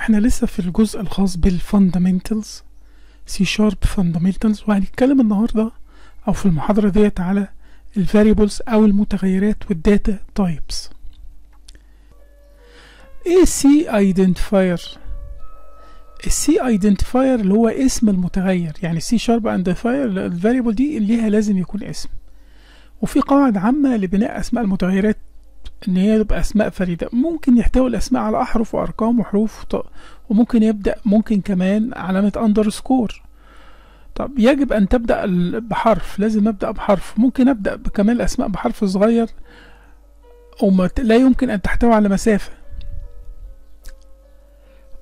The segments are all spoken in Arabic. احنا لسه في الجزء الخاص بالفاندامنتالز سي شارب فاندامنتالز، وهنتكلم النهارده او في المحاضره ديت على الفاريبلز او المتغيرات والداتا تايبس. ايه سي ايدنتيفاير؟ السي ايدنتيفاير اللي هو اسم المتغير، يعني سي شارب ايدنتيفاير الفاريبل دي ليها لازم يكون اسم، وفي قواعد عامه لبناء اسماء المتغيرات ان هي تبقى اسماء فريده، ممكن يحتوي الاسماء على احرف وارقام وحروف، وممكن يبدا ممكن كمان علامه اندرسكور. طب يجب ان تبدا بحرف، لازم ابدا بحرف، ممكن ابدا كمان الاسماء بحرف صغير، لا يمكن ان تحتوي على مسافه،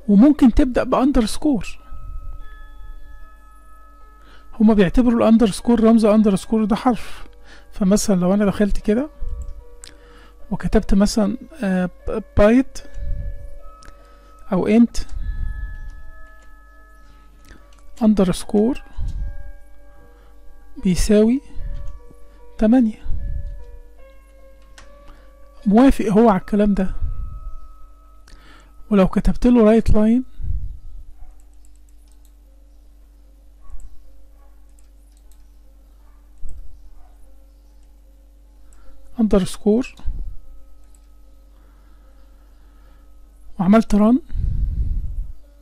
وممكن تبدأ بأندرسكور. هما بيعتبروا الأندرسكور، رمز أندرسكور ده حرف. فمثلا لو أنا دخلت كده وكتبت مثلا بايت أو انت أندرسكور بيساوي 8، موافق هو على الكلام ده. ولو كتبت له رايت لاين اندرسكور وعملت ران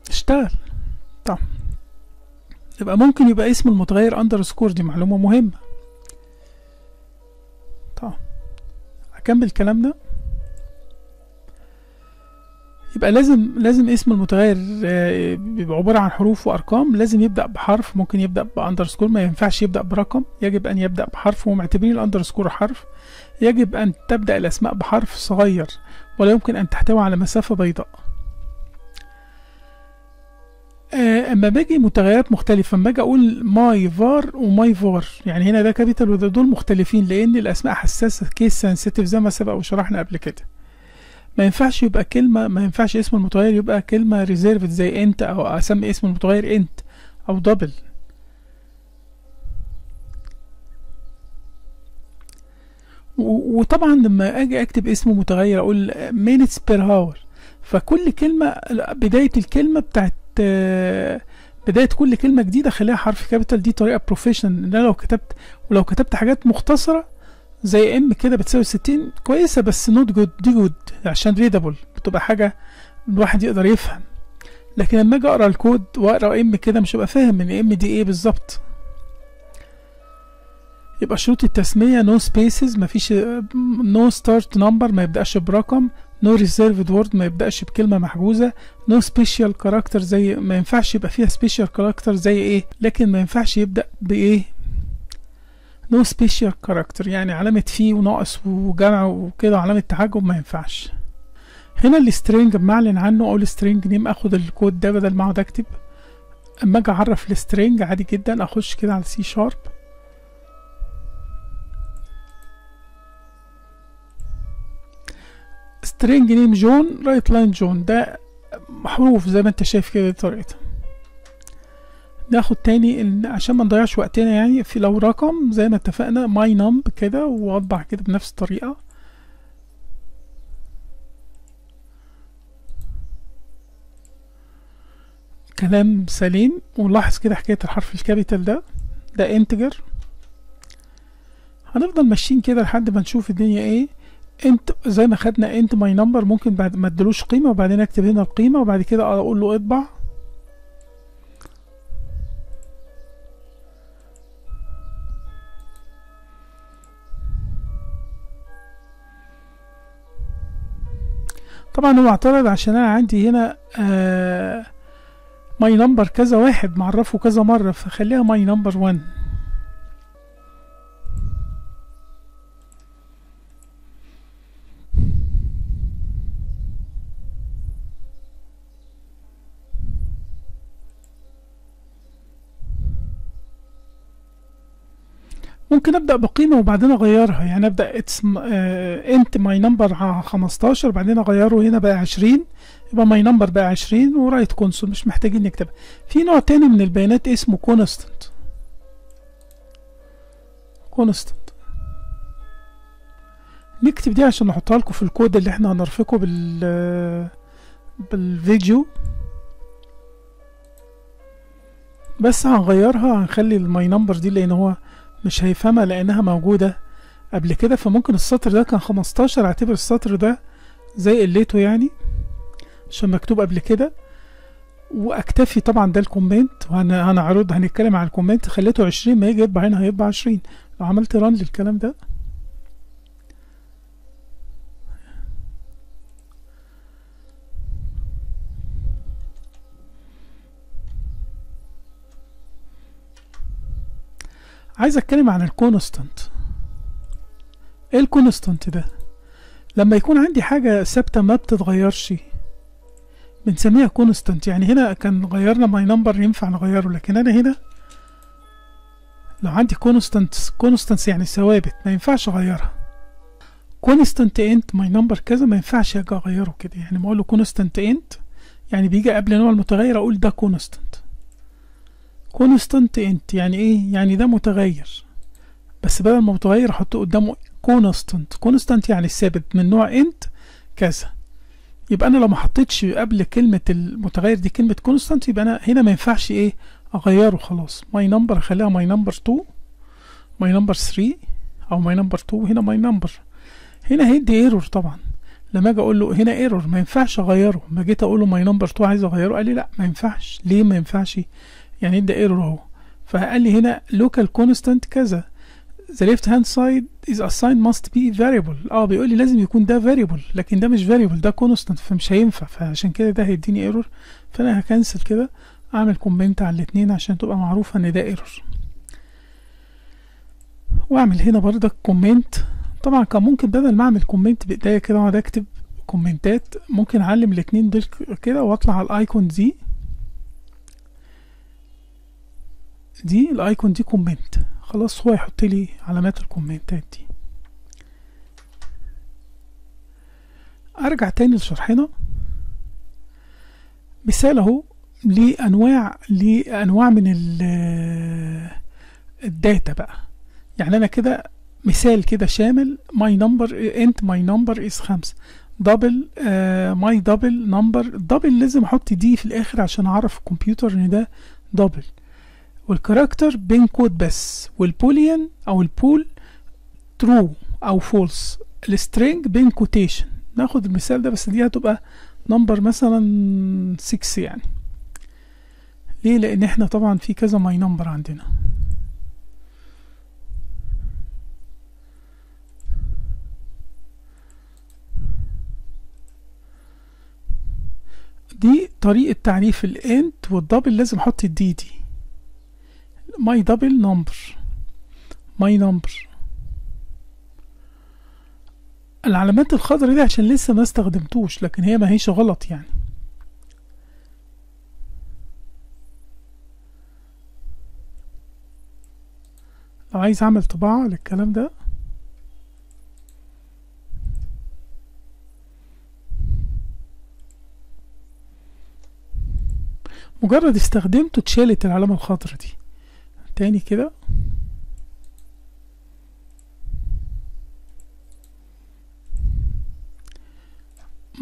اشتغل. طب يبقى ممكن يبقى اسم المتغير اندرسكور، دي معلومة مهمة. طب هكمل كلامنا. يبقى لازم اسم المتغير بيبقى عبارة عن حروف وأرقام، لازم يبدأ بحرف، ممكن يبدأ بأندرسكور، ما ينفعش يبدأ برقم، يجب أن يبدأ بحرف، ومعتبرين الأندرسكور حرف. يجب أن تبدأ الأسماء بحرف صغير، ولا يمكن أن تحتوي على مسافة بيضاء. أما باجي متغيرات مختلفة، أما باجي أقول ماي فار وماي فار، يعني هنا ده كابيتال وده، دول مختلفين لأن الأسماء حساسة، كيس سنسيتيف زي ما سبق وشرحنا قبل كده. ما ينفعش يبقى كلمة، ما ينفعش اسم المتغير يبقى كلمة ريزيرفد زي انت، او اسمي اسم المتغير انت او دبل. وطبعا لما اجي اكتب اسم متغير اقول minutes per hour، فكل كلمة بداية الكلمة بتاعت بداية كل كلمة جديدة خليها حرف كابيتال. دي طريقة بروفيشنال، ان انا لو كتبت حاجات مختصرة زي ام كده بتساوي 60 كويسه، بس نوت جود، دي جود عشان ريدابل، بتبقى حاجه الواحد يقدر يفهم. لكن لما اجي اقرا الكود واقرا ام كده مش هبقى فاهم ان ام دي ايه بالظبط. يبقى شروط التسميه نو سبيسز، مفيش نو ستارت نمبر، ما يبداش برقم، نو ريزيرفد وورد، ما يبداش بكلمه محجوزه، نو سبيشال كاركتر، زي ما ينفعش يبقى فيها سبيشال كاركتر زي ايه، لكن ما ينفعش يبدا بايه نو سبيشال كاركتر، يعني علامة في وناقص وجمع وكده علامة تحجب ما ينفعش. هنا السترينج معلن عنه، او السترينج نيم، اخد الكود ده بدل ما اقعد اكتب. اما اجي اعرف السترينج عادي جدا، اخش كده على سي شارب سترينج نيم جون، رايت لاين جون، ده حروف زي ما انت شايف كده طريقته. ناخد تاني عشان ما نضيعش وقتنا، يعني في لو رقم زي ما اتفقنا ماي نمب كده، واطبع كده بنفس الطريقه كلام سليم. ونلاحظ كده حكايه الحرف الكابيتال ده انتجر. هنفضل ماشيين كده لحد ما نشوف الدنيا ايه. انت زي ما خدنا انت ماي نمبر، ممكن بعد ما ادلوش قيمه وبعدين اكتب هنا القيمه وبعد كده اقول له اطبع. طبعا هو اعترض عشان انا عندي هنا ماي نمبر كذا واحد معرفه كذا مره، فخليها ماي نمبر 1. ممكن ابدا بقيمه وبعدين اغيرها، يعني ابدا انت ماي نمبر 15 بعدين اغيره هنا بقى 20، يبقى ماي نمبر بقى 20 ورايت كونسول، مش محتاجين نكتبها. في نوع تاني من البيانات اسمه كونستنت، نكتب دي عشان نحطها لكم في الكود اللي احنا هنرفقه بالفيديو. بس هنغيرها، هنخلي الماي نمبر دي لان هو مش هيفهمها لانها موجوده قبل كده. فممكن السطر ده كان 15، اعتبر السطر ده زي قلته يعني عشان مكتوب قبل كده، واكتفي طبعا ده الكومنت. وهنعرض هنتكلم على الكومنت، خليته 20 ما يجي يطبع هنا هيطبع 20. لو عملت ران للكلام ده عايز اتكلم عن الكونستانت. ايه الكونستانت ده؟ لما يكون عندي حاجه ثابته ما بتتغيرش بنسميها كونستانت. يعني هنا كان غيرنا ماي نمبر ينفع نغيره، لكن انا هنا لو عندي كونستانت يعني ثوابت ما ينفعش اغيرها. كونستانت انت ماي نمبر كذا ما ينفعش اجي اغيره كده، يعني ما اقول له كونستانت انت يعني بيجي قبل نوع المتغير اقول ده كونستانت. كونستانت انت يعني ايه؟ يعني ده متغير، بس بدل ما متغير احط قدامه كونستانت. كونستانت يعني ثابت من نوع انت كذا. يبقى انا لو ما حطيتش قبل كلمه المتغير دي كلمه كونستانت يبقى انا هنا ما ينفعش ايه اغيره خلاص. ماي نمبر اخليها ماي نمبر 2، ماي نمبر 3 او ماي نمبر 2، هنا ماي نمبر. هنا هيدي ايرور طبعا لما اجي اقول له هنا ايرور ما ينفعش اغيره. ما جيت اقول له ماي نمبر 2 عايز اغيره قال لي لا ما ينفعش. ليه ما ينفعش؟ يعني ادى ايرور اهو. فقال لي هنا لوكال كونستانت كذا the left hand side is assigned must be variable. بيقول لي لازم يكون ده variable، لكن ده مش variable ده constant فمش هينفع، فعشان كده ده هيديني ايرور. فانا هكنسل كده، اعمل كومنت على الاثنين عشان تبقى معروفه ان ده ايرور، واعمل هنا برضك كومنت. طبعا كان ممكن بدل ما اعمل كومنت بايديا كده واقعد اكتب كومنتات ممكن اعلم الاثنين دول كده واطلع على الايكون دي الايكون دي كومنت خلاص، هو يحط لي علامات الكومنتات دي. ارجع تاني لشرحنا. مثال اهو لانواع من الداتا بقى. يعني انا كده مثال كده شامل ماي نمبر انت ماي نمبر از 5 دبل ماي دبل نمبر. دبل لازم احط دي في الاخر عشان اعرف الكمبيوتر ان ده دبل. والكاركتر بين كود بس، والبوليان او البول ترو او فولس، السترينج بين كوتيشن. ناخد المثال ده بس دي هتبقى نمبر مثلا 6 يعني. ليه؟ لان احنا طبعا في كذا ماي نمبر عندنا. دي طريقة تعريف الانت والدبل، لازم احط الدي دي. ماي دبل نمبر ماي نمبر، العلامات الخضراء دي عشان لسه ما استخدمتوش لكن هي ما هيش غلط يعني. لو عايز اعمل طباعة للكلام ده مجرد استخدمته اتشالت العلامة الخضراء دي. تاني كده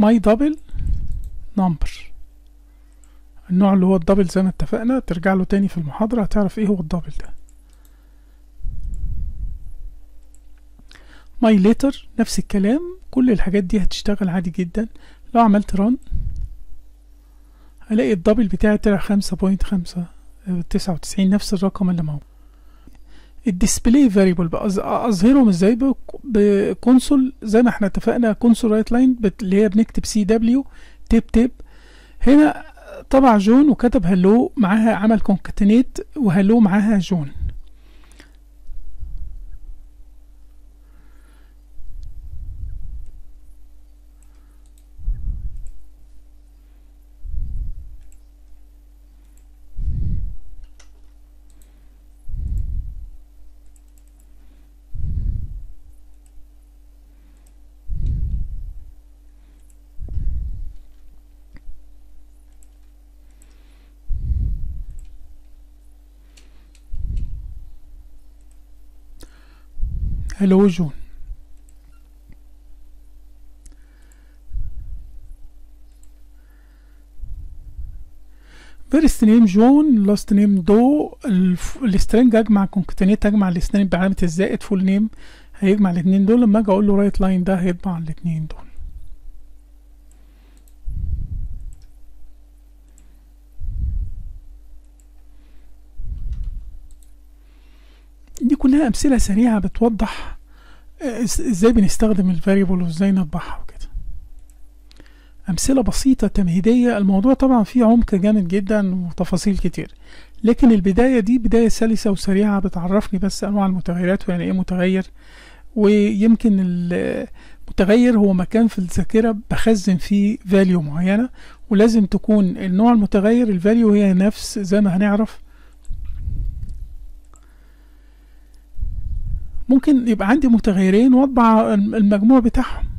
ماي دبل نمبر، النوع اللي هو الدبل زي ما اتفقنا، ترجع له تاني في المحاضرة هتعرف ايه هو الدبل ده. ماي ليتر نفس الكلام، كل الحاجات دي هتشتغل عادي جدا. لو عملت ران هلاقي الدبل بتاعي طلع 5.599 نفس الرقم اللي موجود. الديسبلاي فاريبل بقى اظهرهم ازاي؟ بكونسول زي ما احنا اتفقنا، كونسول رايت لاين اللي هي بنكتب سي دبليو تيب. هنا طبع جون وكتب هلو معاها، عمل كونكاتينيت وهلو معاها جون. هلو جون. فيرست نيم جون، لاست نيم دو. السترنج اجمع كونكتينيت، اجمع الاثنين بعلامه الزائد. فول نيم هيجمع الاثنين دول. لما اجي اقول له رايت لاين ده هيطبع الاثنين دول. دي كلها امثله سريعه بتوضح ازاي بنستخدم الفاريبل وازاي نطبعها وكده. امثله بسيطه تمهيديه. الموضوع طبعا فيه عمق جامد جدا وتفاصيل كتير، لكن البدايه دي بدايه سلسه وسريعه بتعرفني بس انواع المتغيرات ويعني ايه متغير. ويمكن المتغير هو مكان في الذاكره بخزن فيه فاليو معينه، ولازم تكون النوع المتغير الفاليو هي نفس زي ما هنعرف. ممكن يبقى عندي متغيرين واطبع المجموع بتاعهم،